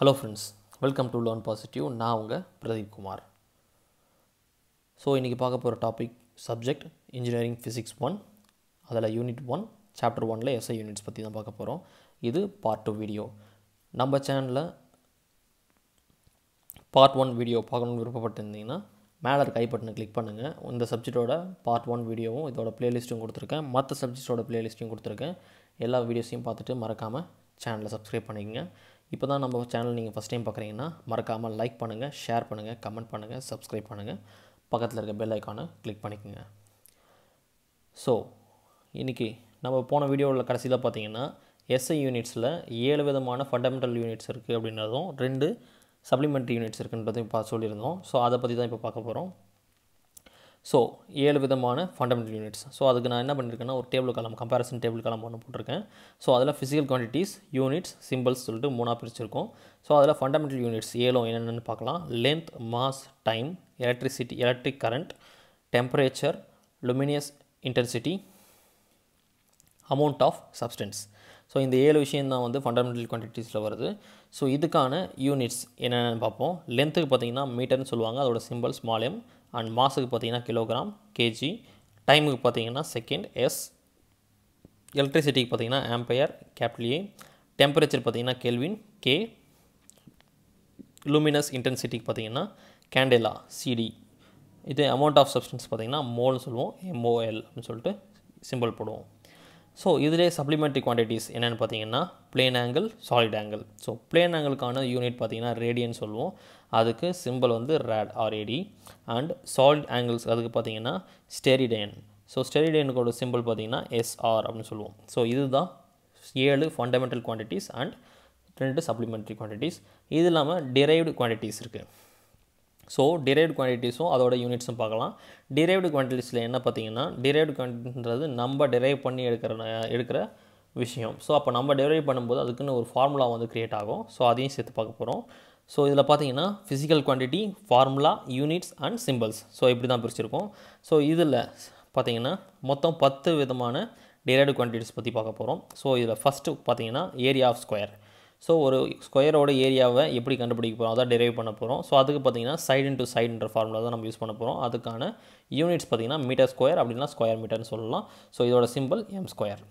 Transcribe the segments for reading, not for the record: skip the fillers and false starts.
Hello friends, welcome to Learn Positive. நான் உங்கள் Pradeep Kumar. So இன்றைக்கி பார்க்க போகிற டாபிக் சப்ஜெக்ட் இன்ஜினியரிங் ஃபிசிக்ஸ் 1, அதில் யூனிட் 1 சாப்டர் 1ல் SI யூனிட்ஸ் பற்றி தான் பார்க்க போகிறோம். இது பார்ட் 2 வீடியோ. நம்ம சேனலில் பார்ட் 1 வீடியோ பார்க்கணுன்னு விருப்பப்பட்டிருந்தீங்கன்னா மேலே இருக்க ஐ பட்டனை கிளிக் பண்ணுங்கள். இந்த சப்ஜெக்டோட பார்ட் 1 வீடியோவும் இதோட ப்ளேலிஸ்ட்டும் கொடுத்துருக்கேன், மற்ற சப்ஜெக்டோட ப்ளேலிஸ்ட்டையும் கொடுத்துருக்கேன். எல்லா வீடியோஸையும் பார்த்துட்டு மறக்காமல் சேனலை சப்ஸ்கிரைப் பண்ணிக்கங்க. இப்போ தான் நம்ம சேனல் நீங்கள் ஃபஸ்ட் டைம் பார்க்குறீங்கன்னா மறக்காமல் லைக் பண்ணுங்கள், ஷேர் பண்ணுங்கள், கமெண்ட் பண்ணுங்கள், சப்ஸ்கிரைப் பண்ணுங்கள், பக்கத்தில் இருக்க பெல் ஐக்கானை கிளிக் பண்ணிக்கோங்க. ஸோ இன்றைக்கி நம்ம போன வீடியோவில் கடைசியில் பார்த்தீங்கன்னா SI யூனிட்ஸில் 7 விதமான ஃபண்டமெண்டல் யூனிட்ஸ் இருக்குது அப்படின்றதும் 2 சப்ளிமெண்ட்ரி யூனிட்ஸ் இருக்குன்றதையும் சொல்லியிருந்தோம். ஸோ அதை பற்றி தான் இப்போ பார்க்க போகிறோம். ஸோ 7 விதமான ஃபண்டமெண்டல் யூனிட்ஸ். ஸோ அதுக்கு நான் என்ன பண்ணியிருக்கேன்னா ஒரு டேபிள் காலம், கம்பேரிசன் டேபிள் காலம் ஒன்று போட்டிருக்கேன். ஸோ அதில் ஃபிசிக்கல் குவான்டிட்டிஸ், யூனிட்ஸ், சிம்பிள்ஸ் சொல்லிட்டு 3ஆக பிரிச்சிருக்கோம். ஸோ அதில் ஃபண்டமெண்டல் யூனிட்ஸ் 7 என்னென்னு பார்க்கலாம். Length, mass, time, electricity, electric current, temperature, luminous intensity, amount of substance. So இந்த 7 விஷயந்தான் வந்து ஃபண்டமெண்டல் குவான்டிட்டிஸில் வருது. ஸோ இதுக்கான யூனிட்ஸ் என்னென்னு பார்ப்போம். லென்த்துக்கு பார்த்திங்கன்னா மீட்டர்னு சொல்லுவாங்க, அதோட சிம்பிள் ஸ்மால் எம். அண்ட் மாஸுக்கு பார்த்திங்கன்னா கிலோகிராம், கேஜி. டைமுக்கு பார்த்திங்கன்னா செகண்ட், எஸ். எலக்ட்ரிசிட்டிக்கு பார்த்திங்கன்னா ஆம்பையர், கேபிட்டல் ஏ. டெம்பரேச்சர் பார்த்திங்கன்னா கெல்வின், கே. லூமினஸ் இன்டென்சிட்டிக்கு பார்த்திங்கன்னா கேண்டேலா, சிடி. இது அமௌண்ட் ஆஃப் சப்ஸ்டன்ஸ் பார்த்திங்கன்னா மோல்னு சொல்லுவோம், எம்ஓஎல் அப்படின்னு சொல்லிட்டு சிம்பிள் போடுவோம். ஸோ இதிலே சப்ளிமெண்ட்ரி குவான்டிட்டிஸ் என்னென்னு பார்த்திங்கன்னா plane angle, solid angle. So plane ஆங்கிளுக்கான யூனிட் பார்த்திங்கன்னா ரேடியன்னு சொல்லுவோம், அதுக்கு சிம்பிள் வந்து rad RAD. And solid angles அதுக்கு பார்த்திங்கன்னா ஸ்டெரிடைன். ஸோ ஸ்டெரிடைனுக்கோட சிம்பிள் பார்த்திங்கன்னா எஸ்ஆர் அப்படின்னு சொல்லுவோம். ஸோ இதுதான் 7 fundamental quantities and 2 supplementary quantities. இது இல்லாமல் டிரைவ்டு குவான்டிட்டிஸ் இருக்குது. ஸோ டிரைவ்டு குவான்டிட்டிஸும் அதோட யூனிட்ஸும் பார்க்கலாம். டிரைவ்டு குவான்டிட்டிஸில் என்ன பார்த்திங்கன்னா டிரைவ்டு குவான்டிட்டின்றது நம்ம டிரைவ் பண்ணி எடுக்கிற விஷயம். ஸோ அப்போ நம்ம டிரைவ் பண்ணும்போது அதுக்குன்னு ஒரு ஃபார்முலா வந்து க்ரியேட் ஆகும். ஸோ அதையும் சேர்த்து பார்க்க போகிறோம். ஸோ இதில் பார்த்திங்கன்னா physical quantity, formula, units and symbols. So இப்படி தான் பிரிச்சுருக்கோம். ஸோ இதில் பார்த்திங்கன்னா மொத்தம் 10 விதமான டிரைவ்டு குவான்டிட்டிஸ் பற்றி பார்க்க போகிறோம். ஸோ இதில் ஃபஸ்ட்டு பார்த்திங்கன்னா ஏரியா ஆஃப் ஸ்கொயர். ஸோ ஒரு ஸ்கொயரோட ஏரியாவை எப்படி கண்டுபிடிக்க போகிறோம், அதான் டிரைவ் பண்ண போகிறோம். ஸோ அதுக்கு பார்த்திங்கன்னா சைடு இன்ட்டு சைடுன்ற ஃபார்முலா தான் நம்ம யூஸ் பண்ண போகிறோம். அதுக்கான யூனிட்ஸ் பார்த்திங்கன்னா மீட்டர் ஸ்கொயர், அப்படின்னா ஸ்கொயர் மீட்டர்னு சொல்லலாம். ஸோ இதோட சிம்பிள் எம் ஸ்கொயர்.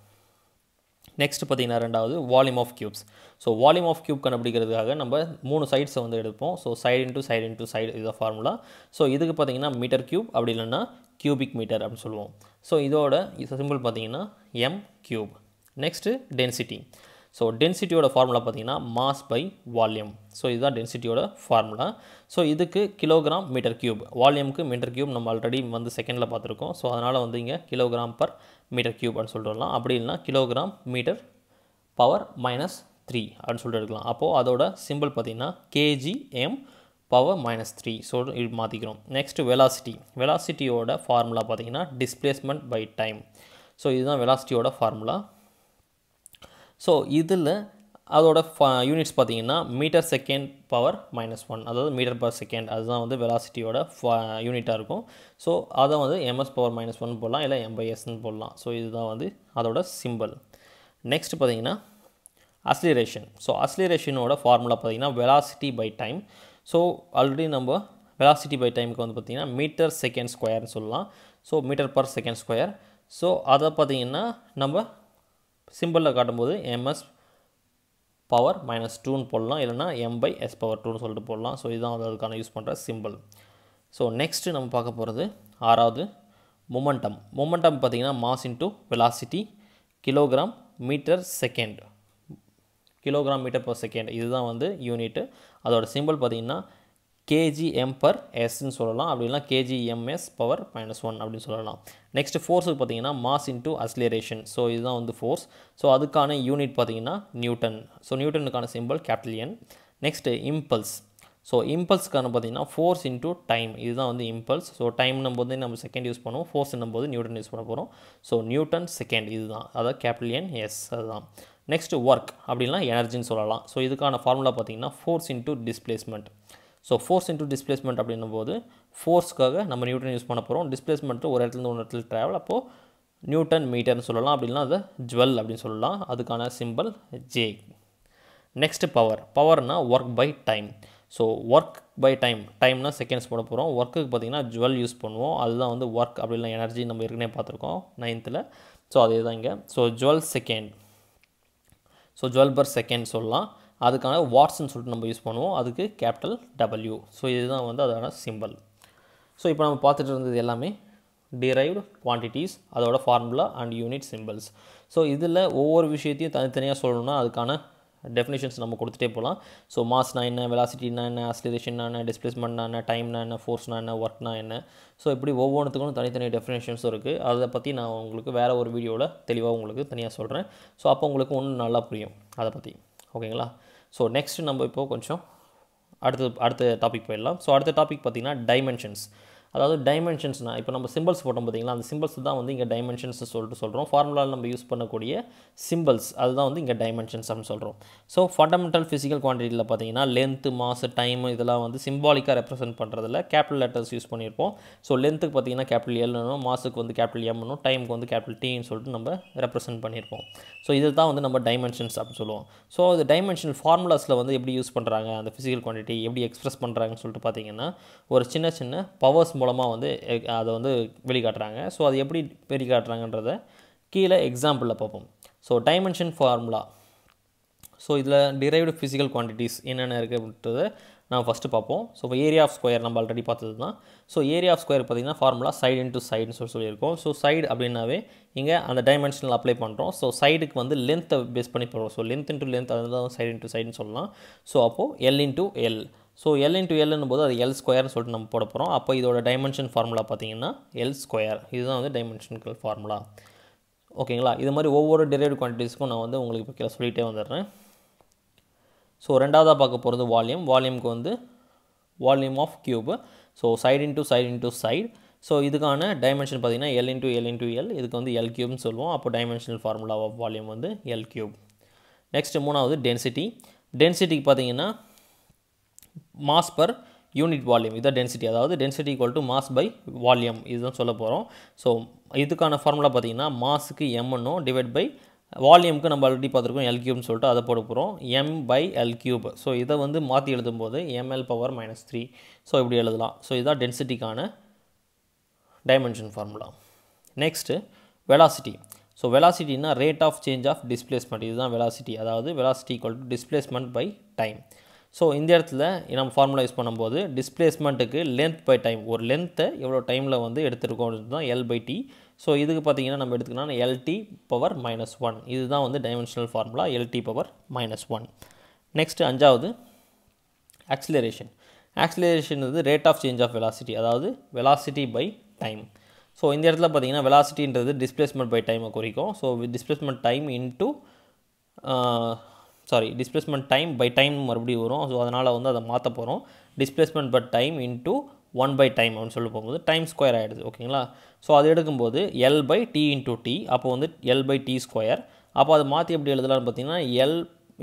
நெக்ஸ்ட் பார்த்திங்கன்னா 2வது volume of cubes. So volume of cube கண்டுபிடிக்கிறதுக்காக நம்ம 3 சைட்ஸை வந்து எடுப்போம். So side into side into side இதை ஃபார்முலா. ஸோ இதுக்கு பார்த்திங்கன்னா மீட்டர் கியூப், அப்படி இல்லைன்னா கியூபிக் மீட்டர் அப்படின்னு சொல்லுவோம். ஸோ இதோட சிம்பிள் பார்த்திங்கன்னா M cube. Next density. So டென்சிட்டியோட ஃபார்முலா பார்த்திங்கன்னா மாஸ் பை வால்யூம். ஸோ இதுதான் டென்சிட்டியோட ஃபார்முலா. ஸோ இதுக்கு கிலோகிராம் மீட்டர் கியூப், வால்யூமுக்கு மீட்டர் கியூப் நம்ம ஆல்ரெடி வந்து செகண்டில் பார்த்துருக்கோம். ஸோ அதனால் வந்து இங்கே கிலோகிராம் பர் மீட்டர் கியூப் அப்படின்னு சொல்லிட்டு வரலாம். அப்படி இல்லைனா கிலோகிராம் மீட்டர் பவர் -3 அப்படின்னு சொல்லிட்டு எடுக்கலாம். அப்போது அதோட சிம்பிள் பார்த்திங்கன்னா கேஜிஎம் பவர் -3. ஸோ இது மாற்றிக்கிறோம். Next velocity. வெலாசிட்டியோட ஃபார்முலா பார்த்திங்கன்னா டிஸ்பிளேஸ்மெண்ட் பை டைம். ஸோ இதுதான் வெலாசிட்டியோட ஃபார்முலா. ஸோ இதில் அதோட யூனிட்ஸ் பார்த்திங்கன்னா மீட்டர் செகண்ட் பவர் -1, அதாவது மீட்டர் பர் செகண்ட். அதுதான் வந்து வெலாசிட்டியோட யூனிட்டாக இருக்கும். ஸோ அதை வந்து எம்எஸ் பவர் -1 போடலாம், இல்லை எம்பைஎஸ்ன்னு போடலாம். ஸோ இதுதான் வந்து அதோட சிம்பிள். நெக்ஸ்ட் பார்த்திங்கன்னா அஸ்லிரேஷன். ஸோ அஸ்லிரேஷனோட ஃபார்முலா பார்த்திங்கன்னா velocity by time. So already நம்ம வெலாசிட்டி பை டைமுக்கு வந்து பார்த்திங்கன்னா மீட்டர் செகண்ட் ஸ்கொயர்னு சொல்லலாம். So metre per second square. So அதை பார்த்திங்கன்னா நம்ம சிம்பிளில் காட்டும்போது எம்எஸ் பவர் -2ன்னு போடலாம், இல்லைனா M/S⁴ சொல்லிட்டு போடலாம். ஸோ இதுதான் வந்து அதுக்கான யூஸ் பண்ணுற சிம்பிள். ஸோ நெக்ஸ்ட்டு நம்ம பார்க்க போகிறது 6வது மொமெண்டம். மொமெண்டம் பார்த்திங்கன்னா mass into velocity, kilogram metre second, kilogram metre per second. இதுதான் வந்து யூனிட்டு. அதோட சிம்பிள் பார்த்திங்கன்னா kgm/sன்னு சொல்லலாம், அப்படின்னா kgms/-1 அப்படின்னு சொல்லலாம். நெக்ஸ்ட் ஃபோர்ஸுக்கு பார்த்திங்கன்னா மாஸ் இன்ட்டு அஸ்லரேஷன். ஸோ இதுதான் வந்து ஃபோர்ஸ். ஸோ அதுக்கான யூனிட் பார்த்திங்கன்னா நியூட்டன். ஸோ நியூட்டனுக்கான simple capital N. Next impulse. So இம்பல்ஸ்க்கான பார்த்திங்கன்னா ஃபோர்ஸ் இன்ட்டு டைம். இதுதான் வந்து இம்பல்ஸ். ஸோ டைம்னும் போது நம்ம செகண்ட் யூஸ் பண்ணுவோம், ஃபோர்ஸ்னும் போது நியூட்டன் யூஸ் பண்ண போகிறோம். ஸோ நியூட்டன் செகண்ட் இதுதான், அதாவது கேபிட்டல் N S அதுதான். நெக்ஸ்ட் ஒர்க், அப்படின்னா எனர்ஜின்னு சொல்லலாம். ஸோ இதுக்கான ஃபார்முலா பார்த்திங்கன்னா force into displacement. So force into displacement அப்படின்னும் போது ஃபோர்ஸ்க்காக நம்ம நியூட்டன் யூஸ் பண்ண போகிறோம். டிஸ்பிளேஸ்மெண்ட்டு ஒரு இடத்துலேருந்து ஒரு இடத்துல ட்ராவல், அப்போது நியூட்டன் மீட்டர்னு சொல்லலாம், அப்படின்னா அதை ஜுவல் அப்படின்னு சொல்லலாம். அதுக்கான symbol J. Next power. Power na work by time. So work by time. Time na seconds போட போறோம். Work க்கு பாத்தீங்கன்னா ஜூல் யூஸ் பண்ணுவோம். அதுதான் வந்து work அப்படினா எனர்ஜி நம்ம ஏற்கனவே பாத்துர்க்கோம் 9th ல. So அதேதான் இங்க. So joule second. So joule per second சொல்லலாம். அதுக்கான watts னு சொல்லிட்டு நம்ம யூஸ் பண்ணுவோம். அதுக்கு கேபிடல் W. So இதுதான் வந்து அதோட symbol. So இப்போ நம்ம பார்த்துட்டு இருந்தது எல்லாமே derived quantities அதோட formula and unit symbols. So இதுல ஒவ்வொரு விஷயத்தையும் தனித்தனியா சொல்லணும்னா அதுக்கான definitions நம்ம கொடுத்துட்டே போலாம். So mass னா என்ன, velocity னா என்ன, acceleration னா என்ன, displacement னா என்ன, time னா என்ன, force னா என்ன, work னா என்ன. So இப்படி ஒவ்வொருத்துக்கும் தனித்தனி definitions இருக்கு. அத பத்தி நான் உங்களுக்கு வேற ஒரு வீடியோல தெளிவா உங்களுக்கு தனியா சொல்றேன். So அப்ப உங்களுக்கு இன்னும் நல்லா புரியும் அத பத்தி. ஓகேங்களா? So next நம்ம இப்போ கொஞ்சம் அடுத்த டாபிக் போயிடலாம். So அடுத்த டாபிக் பாத்தீங்கன்னா dimensions. அதாவது dimensions னா இப்போ நம்ம symbols போட்டோம் பாத்தீங்களா, அந்த symbols தான் வந்து இங்க dimensions னு சொல்லிட்டு சொல்றோம். ஃபார்முலால நம்ம யூஸ் பண்ணக்கூடிய symbols அதுதான் வந்து இங்க dimensions னு சொல்றோம். So fundamental physical quantityல பாத்தீங்கன்னா length, mass, time இதெல்லாம் வந்து சிம்பாலிக்கா ரெப்ரசன்ட் பண்றதுல capital letters யூஸ் பண்ணியிருப்போம். So length க்கு பாத்தீங்கன்னா capital L னோ, mass க்கு வந்து capital M னோ, time க்கு வந்து capital T னு சொல்லிட்டு நம்ம ரெப்ரசன்ட் பண்ணியிருப்போம். So இதுதான் வந்து நம்ம dimensions அப்படி சொல்லுவோம். So இந்த dimensional formulasல வந்து எப்படி யூஸ் பண்றாங்க, அந்த physical quantity எப்படி எக்ஸ்பிரஸ் பண்றாங்கன்னு சொல்லிட்டு பாத்தீங்கன்னா ஒரு சின்ன powers மூலமா வந்து அத வந்து வெளி காட்றாங்க. சோ அது எப்படி வெளி காட்றாங்கன்றத கீழ எக்ஸாம்பிள்ல பாப்போம். So dimension formula. சோ இதுல derived physical quantities என்னென்ன இருக்கு அப்படின்றதை நான் ஃபர்ஸ்ட் பாப்போம். சோ ஏரியா ஆஃப் ஸ்கொயர் நம்ம ஆல்ரெடி பார்த்ததுதான். சோ ஏரியா ஆஃப் ஸ்கொயர் பாத்தீங்கன்னா ஃபார்முலா சைடு இன்டு சைடுன்னு சொல்லி இருக்கும். சோ சைடு அப்படினாவே இங்க அந்த டைமென்ஷனல் அப்ளை பண்றோம். சோ சைடுக்கு வந்து லெந்த் பேஸ் பண்ணி போறோம். சோ லெந்த் இன்டு லெந்த் அதான் சைடு இன்டு சைடுன்னு சொல்லலாம். சோ அப்போ L into L. So L into L னும்போது அது L square சொல்லிட்டு நம்ம போட போறோம். அப்ப இதோட dimension formula பாத்தீங்கன்னா L square. இதுதான் வந்து dimensional formula. ஓகேங்களா? இது மாதிரி ஒவ்வொரு derived quantitiesக்கும் நான் வந்து உங்களுக்கு இப்ப கீழ சொல்லிட்டே வந்தறேன். சோ இரண்டாவதா பார்க்க போறது வால்யூம். வால்யூம்க்கு வந்து volume of cube. So side into side into side. So இதுக்கான டைமென்ஷன் பாத்தீங்கன்னா L into L into L. இதுக்கு வந்து L cube னு சொல்லுவோம். அப்ப dimensional formula of volume வந்து L cube. நெக்ஸ்ட் மூணாவது டென்சிட்டி. டென்சிட்டிக்கு பாத்தீங்கன்னா mass per unit volume இத density, அதாவது density equal to mass by volume இதுதான் சொல்ல போறோம். சோ இதுக்கான ஃபார்முலா பாத்தீங்கன்னா mass க்கு m னோ டிவைட் பை வால்யூம் க்கு நம்ம ஆல்ரெடி பாத்துர்க்கோம் L cube னு சொல்லிட்டு அத போட போறோம் m by L cube. So இத வந்து மாத்தி எழுதும்போது ml power -3. சோ இப்படி எழுதலாம். சோ இதுதான் டென்சிட்டிக்கான dimension formula. Next velocity. So velocity னா rate of change of displacement. இதுதான் velocity, அதாவது velocity equal to displacement by time. So இந்த இடத்துல நம்ம ஃபார்முலா யூஸ் பண்ணும்போது டிஸ்பிளேஸ்மென்ட்க்கு லெந்த் பை டைம், ஒரு லெந்த் எவ்வளவு டைம்ல வந்து எடுத்துறோம்ன்றதுதான் L/T. சோ இதுக்கு பாத்தீங்கன்னா நம்ம எடுத்துக்கனா LT power -1. இதுதான் வந்து dimensional formula LT power -1. Next அஞ்சாவது acceleration. Acceleration is rate of change of velocity, அதாவது velocity by time. சோ இந்த இடத்துல பாத்தீங்கன்னா velocityன்றது displacement by time குறிக்கும். So displacement time into displacement time by time மறுபடியும் வரும். சோ அதனால வந்து அத மாத்த போறோம். displacement by time into 1 by time அப்படி சொல்லி போகும்போது time square ஆயிடுது. ஓகேங்களா? சோ அது எடுக்கும்போது L by T into T. அப்ப வந்து L by T square. அப்ப அது மாத்தி எப்படி எழுதலாம் பாத்தீங்கன்னா L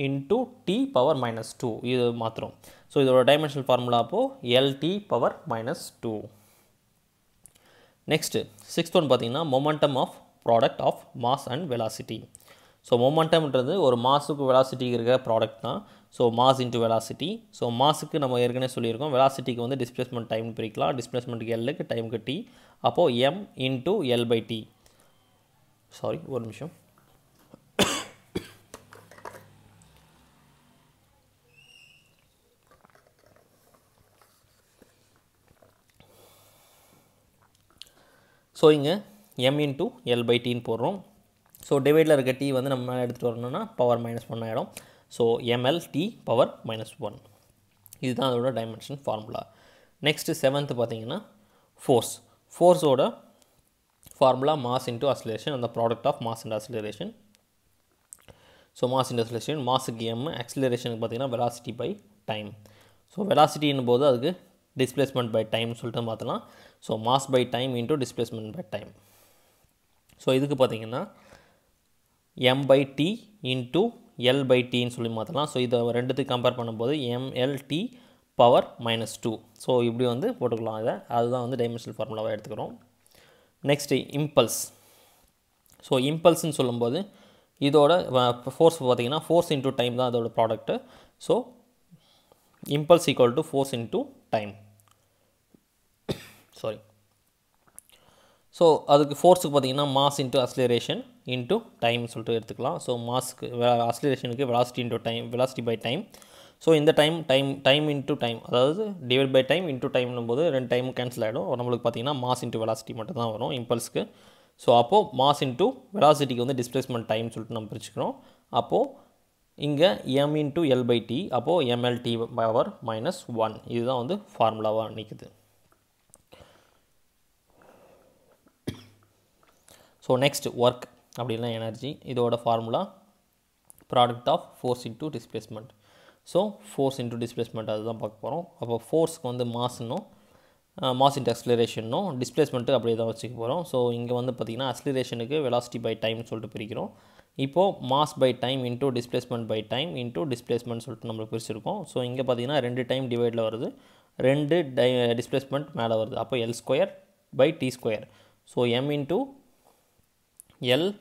into T power -2 இது மாத்துறோம். சோ இதோட டைமென்ஷனல் ஃபார்முலா அப்போ LT power -2. Next 6th one பாத்தீங்கன்னா momentum of product of mass and velocity. So momentum ன்றது ஒரு மாஸ்க்கு velocityக்கு இருக்கிற ப்ராடக்ட் தான். So mass into velocity. So மாஸ்க்கு நம்ம ஏற்கனவே சொல்லியிருக்கோம் velocityக்கு வந்து displacement time பிரிக்கலாம். displacement L க்கு time க்கு T. அப்போ m into L/T. ஒரு நிமிஷம். So இங்க m into L/T ன்னு போடுறோம். So டிவைட்ல இருக்க t வந்து நம்ம மேல எடுத்துட்டு வரணும்னா பவர் -1 ஆயிடும். So mlt power -1. இதுதான் அதோட டைமென்ஷன் ஃபார்முலா. நெக்ஸ்ட் 7th பாத்தீங்கன்னா ஃபோர்ஸ். ஃபோர்ஸ் ஓட ஃபார்முலா மாஸ் இன்டு அக்ஸலரேஷன் அந்த product of mass and acceleration. So mass into acceleration, மாஸ்க்கு m, அக்ஸலரேஷனுக்கு பாத்தீங்கன்னா velocity by time. So velocity னும்போது அதுக்கு displacement by time சொல்லிட்டு மாத்தலாம். So mass by time into displacement by time. So இதுக்கு பாத்தீங்கன்னா m by t into l by t ன்னு சொல்லி மாத்தலாம். சோ இத ரெண்டுத்துக்கு கம்பேர் பண்ணும்போது mlt power -2. சோ இப்படி வந்து போட்டுக்கலாம். இத அதுதான் வந்து டைமென்ஷனல் ஃபார்முலாவை எடுத்துக்கிறோம். Next impulse. சோ இம்பல்ஸ்னு சொல்லும்போது force is force into time product. So, impulse equal to force into time. Sorry. So, that force mass into acceleration into time. So, mass acceleration velocity into time, velocity by time. So, in the time into time, that is divided by time into time and time cancel out. Mass into velocity impulse. So, mass into velocity displacement time. So, m into L by T, MLT power minus 1. This is the formula. So, next work energy. This is the formula product of force into displacement. So, force into displacement is the force mass no. Mass into acceleration no. Displacement is the so, here acceleration is velocity by time. Now, mass by time into displacement. So, here we have time divided. 2 displacement is L square by T square. So, m into L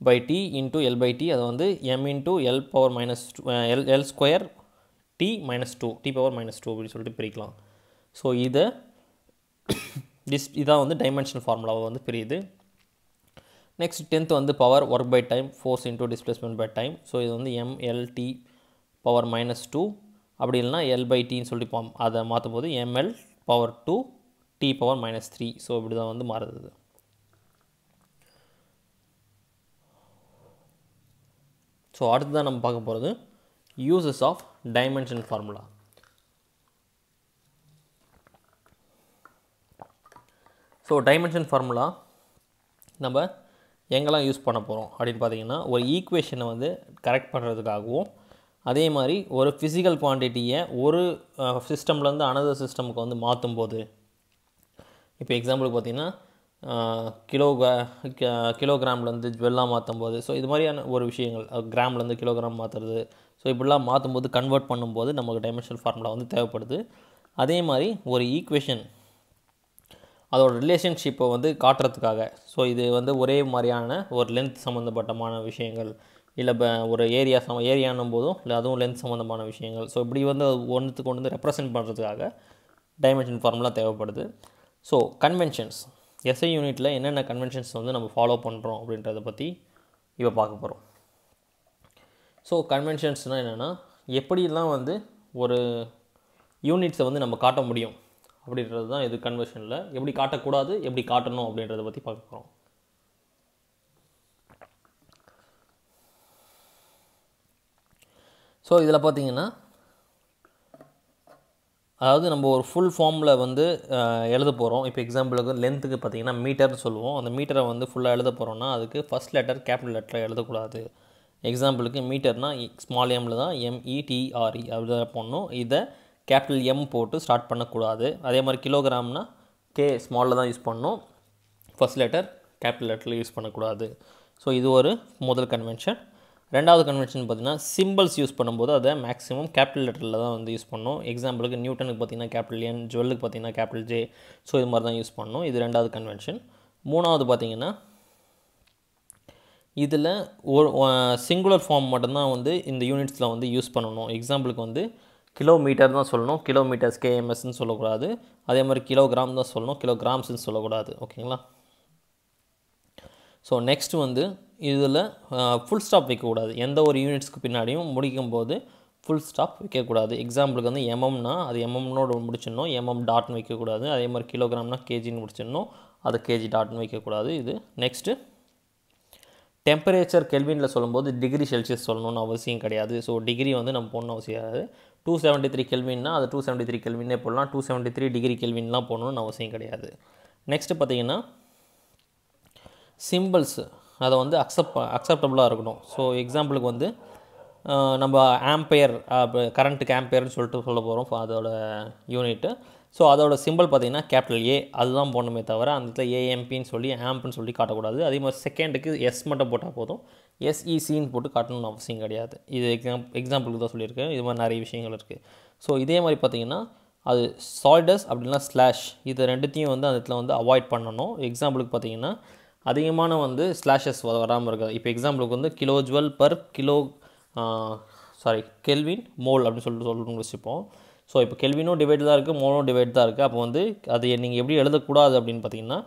by T into L by T that is m into L power minus L square T minus 2 T power minus 2. So, this is the dimension formula. Next 10th on the power work by time force into displacement by time. So, this is m L T power minus 2 L by T that is m L power 2 T power minus 3. So, this is the so, அடுத்து தான் நம்ம பார்க்க போறது uses of dimension formula. So, dimension formula நம்ம எங்கெல்லாம் use பண்ண போறோம் அப்படினு பாத்தீங்கன்னா ஒரு ஈக்குவேஷனை கரெக்ட் பண்றதுக்காகவும் அதே மாதிரி ஒரு physical quantity-ய ஒரு சிஸ்டம்ல இருந்து another சிஸ்டமுக்கு மாத்தும் போது இப்போ எக்ஸாம்பிளுக்கு பாத்தீங்கன்னா கிலோகிராம்ல இருந்து ஜுவல்லா மாத்தும்போது சோ இது மாதிரியான ஒரு விஷயங்கள் கிராம்ல இருந்து கிலோகிராம் மாத்துறது சோ இப்படிலாம் மாத்தும்போது கன்வர்ட் பண்ணும்போது நமக்கு டைமென்ஷனல் ஃபார்முலா தேவைப்படுது அதே மாதிரி ஒரு ஈக்குவேஷன் அதோட ரிலேஷன்ஷிப்பை காட்றதுக்காக சோ இது ஒரே மாதிரியான ஒரு லெந்த் சம்பந்தப்பட்டமான விஷயங்கள் இல்ல ஒரு ஏரியா ஏரியானும்போது அதுவும் லெந்த் சம்பந்தமான விஷயங்கள் சோ இப்படி ஒண்ணுத்துக்கு ஒண்ணு ரெப்ரசன்ட் பண்றதுக்காக டைமென்ஷன் ஃபார்முலா தேவைப்படுது so conventions SI unit la enna conventions we follow pandrom abindradha patti iva paaka porom so conventions na enna na eppadi illa oru units namu kaata mudiyum abindradha dhaan idu convention la eppadi kaata koodadhu eppadi kaatanum abindradha patti paaka porom so idhula pathina அதாவது நம்ம ஒரு full formula எழுத போறோம் இப்போ எக்ஸாம்பிளுக்கு length க்கு பாத்தீங்கன்னா மீட்டர்னு சொல்லுவோம் அந்த மீட்டரை ஃபுல்லா எழுத போறோம்னா அதுக்கு first letter capital letter எழுத கூடாது எக்ஸாம்பிளுக்கு மீட்டர்னா small m ல தான் m e t r e அப்படி போடணும் இத capital M போட்டு ஸ்டார்ட் பண்ண கூடாது அதே மாதிரி கிலோகிராம்னா k small ல தான் யூஸ் பண்ணனும் first letter capital letter use பண்ண கூடாது சோ இது ஒரு முதல் கன்வென்ஷன் ரெண்டாவது கன்வென்ஷன் பாத்தீங்கன்னா சிம்பல்ஸ் யூஸ் பண்ணும்போது அத மேக்ஸिमम கேபிடல் லெட்டர்ல தான் யூஸ் பண்ணனும் எக்ஸாம்பிளுக்கு நியூட்டனுக்கு பாத்தீங்கன்னா கேபிடல் என் ஜுவலுக்கு பாத்தீங்கன்னா கேபிடல் ஜே சோ இது மாதிரி தான் யூஸ் பண்ணனும் இது ரெண்டாவது கன்வென்ஷன் மூணாவது பாத்தீங்கன்னா இதுல சிங்குலர் ஃபார்ம் மட்டும் தான் இந்த யூனிட்ஸ்ல யூஸ் பண்ணனும் எக்ஸாம்பிளுக்கு கிலோமீட்டர் தான் சொல்லணும் கிலோமீட்டர்ஸ் kms னு சொல்ல கூடாது அதே மாதிரி கிலோகிராம் தான் சொல்லணும் kilograms னு சொல்ல கூடாது ஓகேங்களா சோ நெக்ஸ்ட் இதுல full stop வைக்க கூடாது எந்த ஒரு யூனிட்ஸ்க்கு பின்னாடியும் முடிக்கும்போது full stop வைக்க கூடாது எக்ஸாம்பிளுக்கு mm னா அது mm னோட முடிச்சணும் mm dot னு வைக்க கூடாது அதே மாதிரி கிலோகிராம் னா kg னு முடிச்சணும் அது kg dot னு வைக்க கூடாது இது நெக்ஸ்ட் டெம்பரேச்சர் கெல்வின்ல சொல்லும்போது டிகிரி செல்சியஸ் சொல்லணும்னு அவசியம் கிடையாது சோ டிகிரி நம்ம போடணும் அவசியம் கிடையாது 273 கெல்வின்னா அது 273 கெல்வினே போடலாம் 273 டிகிரி கெல்வின்லாம் போடணும்னு அவசியம் கிடையாது நெக்ஸ்ட் பாத்தீங்கன்னா சிம்பல்ஸ் அது acceptable-ஆ இருக்கணும் சோ எக்ஸாம்பிளுக்கு நம்ம ஆம்பியர் கரண்ட்க்கு ஆம்பியர்னு சொல்லிட்டு சொல்ல போறோம் அதோட யூனிட் சோ அதோட சிம்பல் பாத்தீங்கன்னா கேபிடல் A அதுதான் போடணுமே தவிர அந்த இடத்துல AMP னு சொல்லி amp னு சொல்லி காட்ட கூடாது அதே மாதிரி செகண்ட்க்கு S மட்டும் போட்டா போதும் SEC னு போட்டு காட்டணும்னு அவசியம் கிடையாது இது எக்ஸாம்பிளுக்கு தான் சொல்லியிருக்கேன் இது மாதிரி நிறைய விஷயங்கள் இருக்கு சோ இதே மாதிரி பாத்தீங்கன்னா அது solidus அப்படினா ஸ்லாஷ் இது ரெண்டுத்தையும் அந்த இடத்துல அவாய்ட் பண்ணனும் எக்ஸாம்பிளுக்கு பாத்தீங்கன்னா அதிகமான வந்து ஸ்லாஷஸ் வராமல் இருக்காது. இப்போ எக்ஸாம்பிளுக்கு வந்து kilojoule per kilo kelvin mole அப்படின்னு சொல்லிட்டு வச்சுப்போம். ஸோ இப்போ கெல்வினும் டிவைட் தான் இருக்குது, மோலும் டிவைட் தான் இருக்குது. அப்போ வந்து அது நீங்கள் எப்படி எழுதக்கூடாது அப்படின்னு பார்த்தீங்கன்னா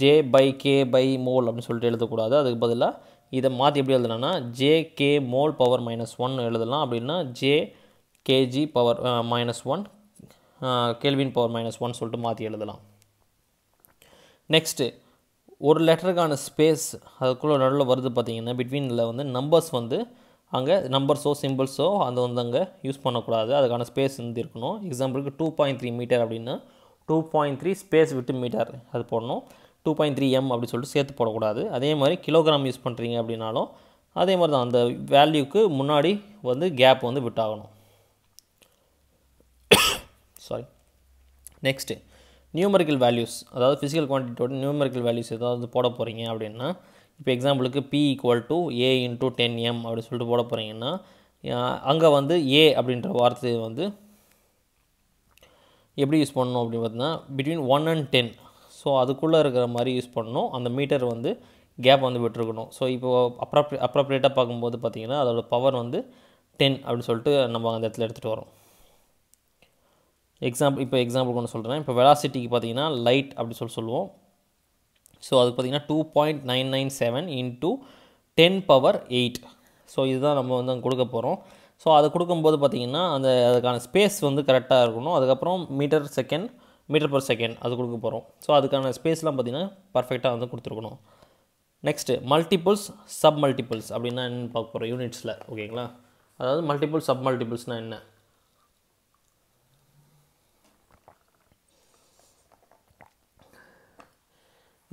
J by K by mole அப்படின்னு சொல்லிட்டு எழுதக்கூடாது. அதுக்கு பதிலாக இதை மாற்றி எப்படி எழுதலாம்னா ஜே கே மோல் பவர் -1 எழுதலாம். அப்படின்னா J KG power -1 kelvin power -1 சொல்லிட்டு மாற்றி எழுதலாம். நெக்ஸ்ட்டு ஒரு லெட்டருக்கான ஸ்பேஸ் அதுக்குள்ளே நடுவில் வருது பார்த்தீங்கன்னா பிட்வீனில் வந்து நம்பர்ஸ் வந்து அங்கே நம்பர்ஸோ சிம்பிள்ஸோ அந்த வந்து அங்கே யூஸ் பண்ணக்கூடாது. அதுக்கான ஸ்பேஸ் வந்து இருக்கணும். எக்ஸாம்பிளுக்கு 2.3 மீட்டர் அப்படின்னா 2.3 ஸ்பேஸ் விட்டு மீட்டர் அது போடணும். 2.3 m அப்படின்னு சொல்லிட்டு சேர்த்து போடக்கூடாது. அதே மாதிரி கிலோகிராம் யூஸ் பண்ணுறீங்க அப்படின்னாலும் அதே மாதிரி தான் அந்த வேல்யூக்கு முன்னாடி வந்து கேப் வந்து விட்டாகணும். நெக்ஸ்ட்டு நியூமரிக்கல் வேல்யூஸ், அதாவது ஃபிசிக்கல் குவான்டிட்டியோட நியூமரிக்கல் வேல்யூஸ் ஏதாவது போட போகிறீங்க அப்படின்னா இப்போ எக்ஸாம்பிளுக்கு P = A × 10m அப்படின்னு சொல்லிட்டு போட போகிறீங்கன்னா அங்கே வந்து A அப்படின்ற வார்த்தையை வந்து எப்படி யூஸ் பண்ணணும் அப்படின்னு பார்த்தீங்கன்னா பிட்வீன் 1 and 10 ஸோ அதுக்குள்ளே இருக்கிற மாதிரி யூஸ் பண்ணணும். அந்த மீட்டர் வந்து கேப் வந்து விட்டுருக்கணும். ஸோ இப்போ அப்ராப்ரியேட்டாக பார்க்கும்போது பார்த்திங்கன்னா அதோடய பவர் வந்து 10 அப்படின்னு சொல்லிட்டு நம்ம அந்த இடத்துல எடுத்துகிட்டு வரோம். இப்போ எக்ஸாம்பிளுக்கு ஒன்று சொல்கிறேன். இப்போ வெலாசிட்டிக்கு பார்த்திங்கன்னா லைட் அப்படின்னு சொல்லுவோம். ஸோ அதுக்கு பார்த்திங்கன்னா 2.997 × 10⁸ ஸோ இதுதான் நம்ம வந்து அங்கே கொடுக்க போகிறோம். ஸோ அதை கொடுக்கும்போது பார்த்திங்கன்னா அதுக்கான ஸ்பேஸ் வந்து கரெக்டாக இருக்கணும். அதுக்கப்புறம் மீட்டர் பர் செகண்ட் அது கொடுக்க போகிறோம். ஸோ அதுக்கான ஸ்பேஸ்லாம் பார்த்திங்கன்னா பர்ஃபெக்டாக வந்து கொடுத்துருக்கணும். நெக்ஸ்ட்டு மல்டிபிள்ஸ் சப் மல்டிபிள்ஸ் அப்படின்னா என்னென்னு பார்க்க போகிறோம் யூனிட்ஸில். ஓகேங்களா, அதாவது மல்டிபிள் சப் மல்டிபிள்ஸ்னால் என்ன?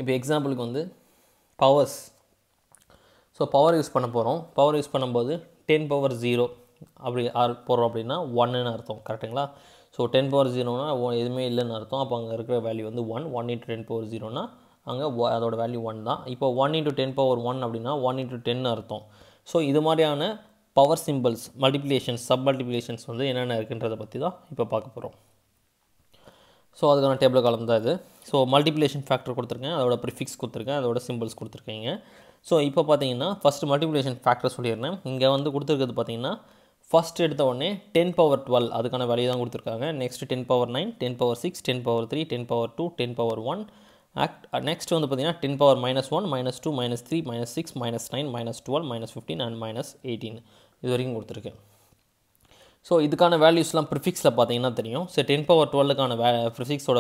இப்போ எக்ஸாம்பிளுக்கு வந்து பவர்ஸ். ஸோ பவர் யூஸ் பண்ண போகிறோம். பவர் யூஸ் பண்ணும்போது 10⁻அப்படி போகிறோம் அப்படின்னா 1ன்னு அர்த்தம். கரெக்டுங்களா? ஸோ 10⁻ எதுவுமே இல்லைன்னு அர்த்தம். அப்போ அங்கே இருக்கிற வேல்யூ வந்து 1 × 10⁻ அங்கே அதோட வேல்யூ 1 தான். இப்போ 1 × 10⁻1 அப்படின்னா 1 × 10 அர்த்தம். ஸோ இது மாதிரியான power symbols multiplications sub multiplications வந்து என்னென்ன இருக்குன்றதை பற்றி தான் இப்போ பார்க்க போகிறோம். ஸோ அதுக்கான டேபிள் காலம் தான் இது. ஸோ மல்டிப்ளிகேஷன் ஃபேக்டர் கொடுத்துருக்கேன், அதோட ப்ரிஃபிக்ஸ் கொடுத்துருக்கேன், அதோட சிம்பிள்ஸ் கொடுத்துருக்கீங்க. ஸோ இப்போ பார்த்தீங்கன்னா ஃபஸ்ட்டு மல்டிப்ளிகேஷன் ஃபேக்டர் சொல்லிடுறேன். இங்கே வந்து கொடுத்துருக்கிறது பார்த்தீங்கன்னா ஃபஸ்ட் எடுத்த உடனே 10⁻12 அதுக்கான வேல்யூ தான் கொடுத்துருக்காங்க. நெக்ஸ்ட்டு 10⁻9 10⁻6 10⁻3 10⁻2 10⁻1 நெக்ஸ்ட் வந்து பார்த்தீங்கன்னா 10⁻−1 -2 -3 -6 -9 -12 -15 and -18 இது வரைக்கும் கொடுத்துருக்கேன். ஸோ இதுக்கான வேல்யூஸ்லாம் ப்ரிஃபிக்ஸில் பார்த்தீங்கன்னா தெரியும். ஸோ 10⁻12க்கான ப்ரிஃபிக்ஸோட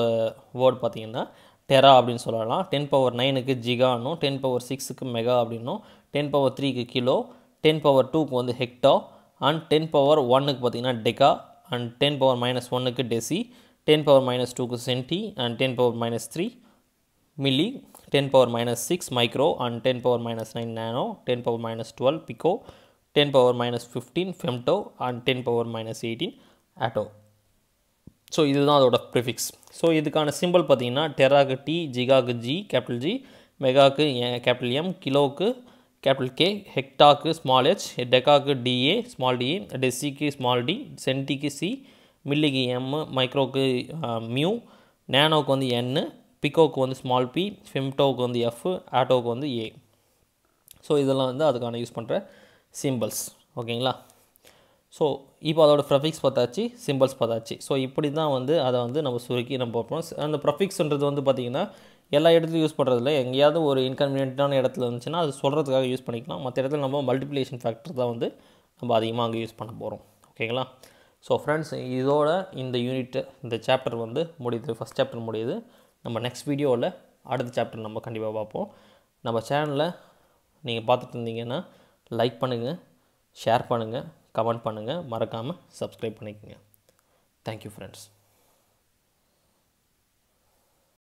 வேர்ட் பார்த்தீங்கன்னா டெரா அப்படின்னு சொல்லலாம். 10⁻9 ஜிகானும் 10⁻6 மெகா அப்படின்னும் 10⁻3 கிலோ 10⁻2 வந்து ஹெக்டா அண்ட் 10⁻1 பார்த்தீங்கன்னா deca and 10⁻−1 deci 10⁻−2 centi and 10⁻3 milli 10⁻−6 micro and 10⁻−9 nano 10⁻−12 pico 10⁻−15 femto and 10⁻−18 atto. So இதுதான் அதோட ப்ரிஃபிக்ஸ். ஸோ இதுக்கான சிம்பிள் பார்த்தீங்கன்னா டெராக்கு டி ஜிகாக்கு ஜி கேபிட்டல் ஜி மெகாக்கு கேபிட்டல் எம் கிலோக்கு கேபிட்டல் கே ஹெக்டாக்கு ஸ்மால் ஹெச் டெக்காக்கு டிஏ ஸ்மால் டிஏ டெசிக்கு ஸ்மால் டி சென்டிக்கு சி மில்லிக்கு எம் மைக்ரோக்கு மியூ நானோக்கு வந்து என்னு பிகோக்கு வந்து ஸ்மால் பி ஃபெம்டோக்கு வந்து எஃப் ஆட்டோக்கு வந்து ஏ. ஸோ இதெல்லாம் வந்து அதுக்கான யூஸ் பண்ணுற சிம்பிள்ஸ். ஓகேங்களா? ஸோ இப்போ அதோட ப்ரஃபிக்ஸ் பார்த்தாச்சு, சிம்பிள்ஸ் பார்த்தாச்சு. ஸோ இப்படி தான் வந்து அதை வந்து நம்ம சுருக்கி நம்ம பார்ப்போம். அந்த ப்ரஃபிக்ஸ்ன்றது வந்து பார்த்திங்கன்னா எல்லா இடத்துலையும் யூஸ் பண்ணுறதில்ல. எங்கேயாவது ஒரு இன்கன்வீனியன்ட்டான இடத்துல இருந்துச்சுன்னா அது சொல்கிறதுக்காக யூஸ் பண்ணிக்கலாம். மற்ற இடத்துல நம்ம மல்டிப்ளிகேஷன் ஃபேக்டர் தான் வந்து நம்ம அதிகமாக அங்கே யூஸ் பண்ண போகிறோம். ஓகேங்களா? ஸோ ஃப்ரெண்ட்ஸ், இதோட இந்த யூனிட் இந்த சாப்டர் வந்து முடியுது. ஃபஸ்ட் சாப்டர் முடியுது. நம்ம நெக்ஸ்ட் வீடியோவில் அடுத்த சாப்டர் நம்ம கண்டிப்பாக பார்ப்போம். நம்ம சேனலில் நீங்கள் பார்த்துட்டு இருந்தீங்கன்னா லைக் பண்ணுங்கள், ஷேர் பண்ணுங்கள், கமெண்ட் பண்ணுங்கள், மறக்காமல் சப்ஸ்கிரைப் பண்ணிக்கோங்க. Thank you friends.